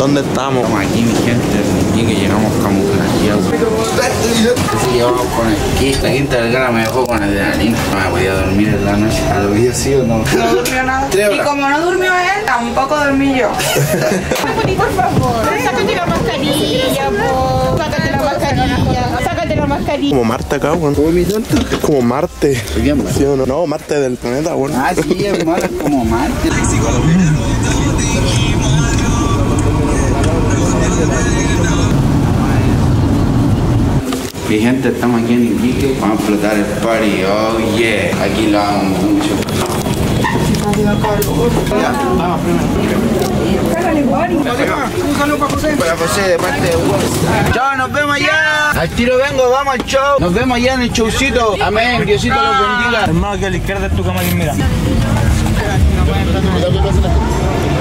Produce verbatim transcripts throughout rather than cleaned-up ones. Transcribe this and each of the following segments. ¿Dónde estamos? Estamos aquí, mi gente, que llegamos camuflajeados. Así llevamos con el kit. La quinta del grano me dejó con adrenalina. No me podía dormir en la noche. ¿A lo que sí o no? No durmió nada. Y como no durmió él, tampoco dormí yo. Por favor, sácate la mascarilla, por... Sácate la mascarilla. Sácate la mascarilla. Como Marte acá, weón. ¿Cómo mi tonto? Es como Marte. ¿Sí o no? No, Marte del planeta, weón. Ah, sí, es malo, es como Marte. Mi gente, estamos aquí en Iquique, vamos a explotar el party, oh yeah. Aquí lo hago mucho. Ya, vamos primero. Un saludo para José. Para José, de parte de Hugo. Chao, nos vemos allá. Al tiro vengo, vamos al show. Nos vemos allá en el showcito. Amén, Diosito los bendiga. Hermano, que a la izquierda es tu camarín, mira.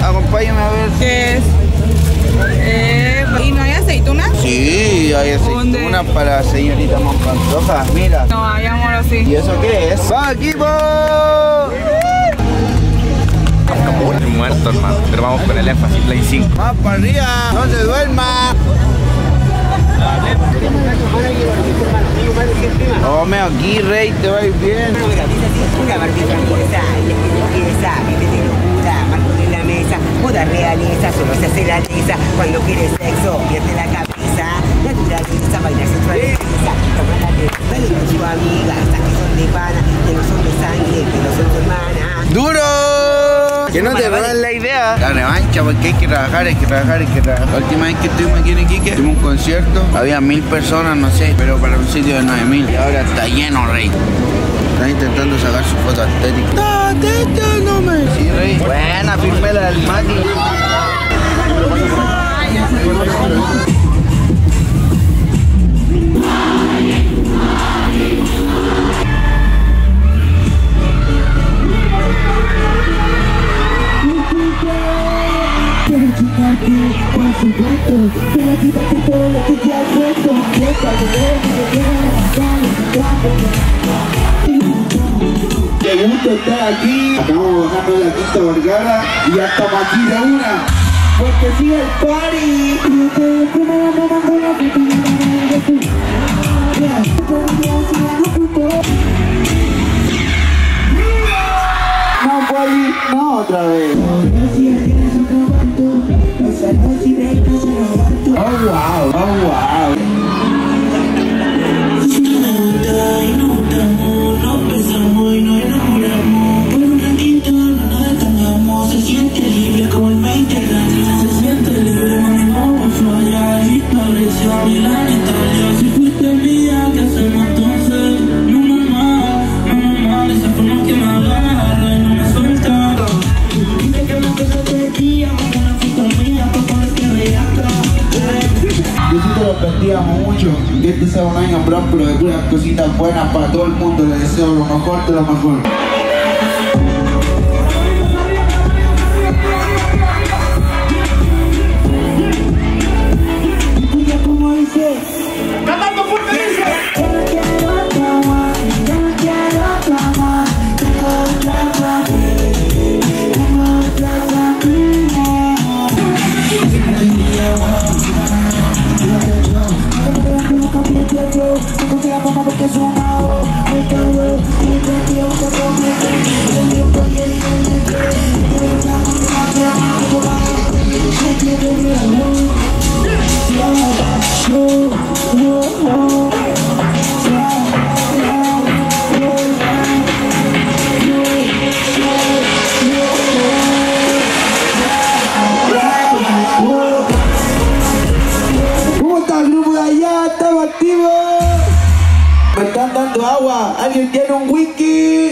Acompáñame a ver. ¿Qué es? Eh, ¿Y no hay aceitunas? Sí, hay aceitunas para la señorita Monpantoja, mira. No, hay amor así. ¿Y eso qué es? ¡Va, equipo! Estoy muerto, hermano, pero vamos con el énfasis Play cinco. ¡Más para arriba! ¡No se duerma! Tome aquí, rey, te va a ir bien. Toda realeza, solo se hace la lisa. Cuando quieres sexo, pierde la cabeza. Naturaleza, bailar sensualiza. Toma la testa y no chivo amiga. Estas que son de pana, que no son de sangre, que no son de hermana. ¡Duro! Que no te roban la idea. La revancha, porque hay que trabajar, hay que trabajar, hay que trabajar. La última vez que estuvimos aquí en Iquique, tuvimos un concierto. Había mil personas, no sé, pero para un sitio de nueve mil. Y ahora está lleno, rey. Están intentando sacar su foto estética. ¡No, tete, no me! Sí, rey. Buena, firme la del Mati. ¡Qué gusto estar aquí! Acabamos bajando la quinta vergara y ya estamos aquí de una. ¡Porque sigue el party! No, Poli, no otra vez. ¡Oh, wow! ¡Oh, wow! Bendiga mucho, que este sea un año próspero de puras cositas buenas para todo el mundo. Les deseo lo mejor de lo mejor. Agua, alguien tiene un wiki.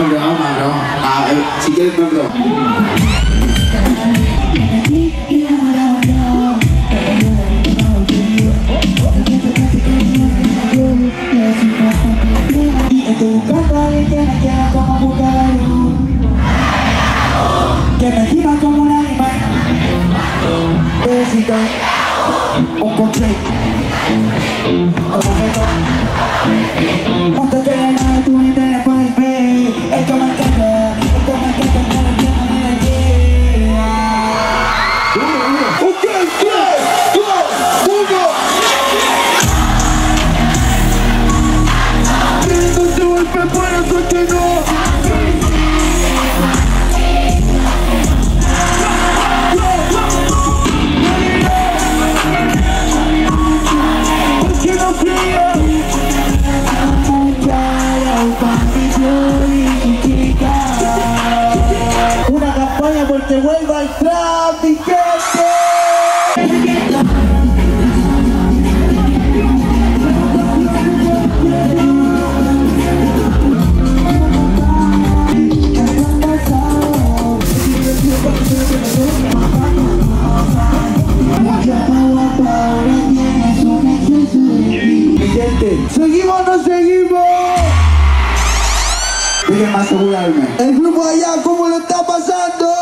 No, no, no. Ah, eh, si quieres, no, no. Que me tira como un animal. Un coche. Ponte que la nada tú ni te la puedes ver. Esto me encanta, esto me encanta, me la quiero, me la quiero. que vuelva el trap, mi gente. Seguimos, no seguimos. Déjenme asegurarme. El grupo de allá, ¿cómo lo está pasando?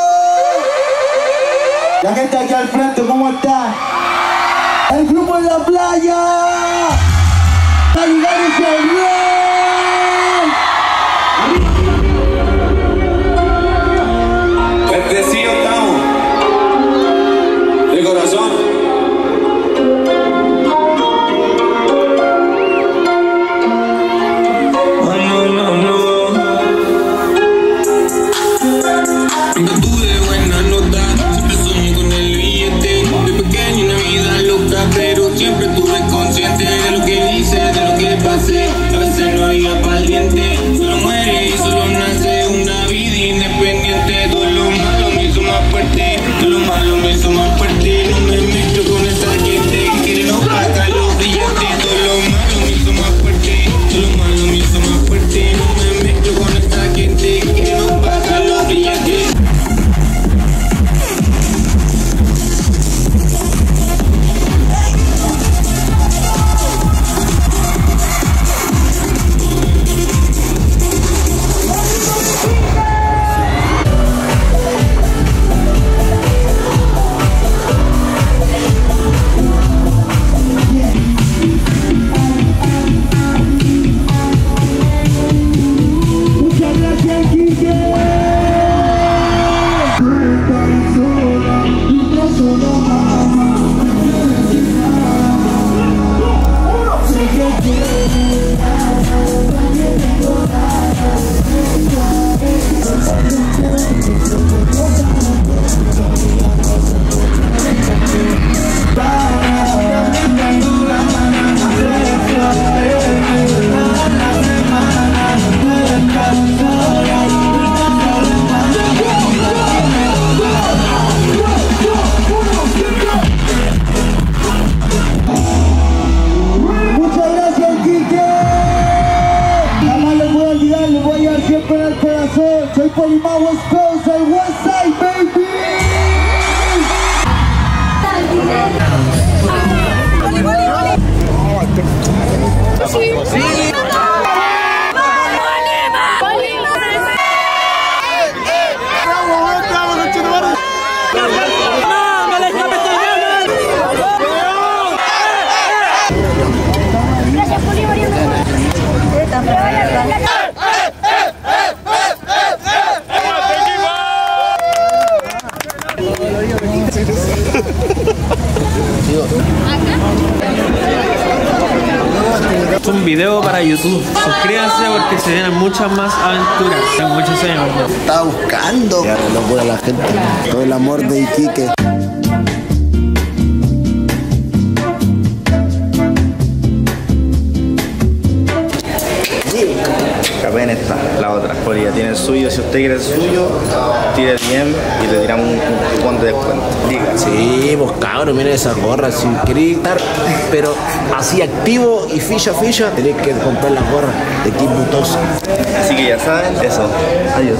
La gente aquí al frente, ¿cómo está? El grupo en la playa. ¡Está llegando bien! Es un video para YouTube. Suscríbanse porque se vienen muchas más aventuras. Muchos años. Estaba buscando. Ya, locura la gente. Todo el amor de Iquique. Capen esta, la otra. Porque ya tiene el suyo. Si usted quiere el suyo, tire bien y le tiramos un cupón de descuento. Diga. Sí, pues cabrón, miren esas gorras. Sin querer estar, pero así activo y ficha ficha, tenés que comprar las gorras de Kim Butosa. Así que ya saben, eso. Adiós.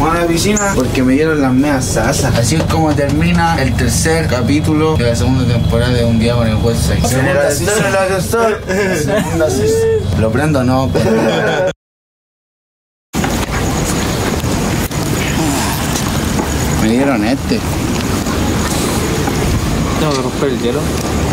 Vamos a la piscina porque me dieron las meas sasas. Así es como termina el tercer capítulo de la segunda temporada de Un Día con el Westside. Segunda asesor, segunda asesor. Lo prendo o no, pero... Me dieron este. Tengo que romper el hielo.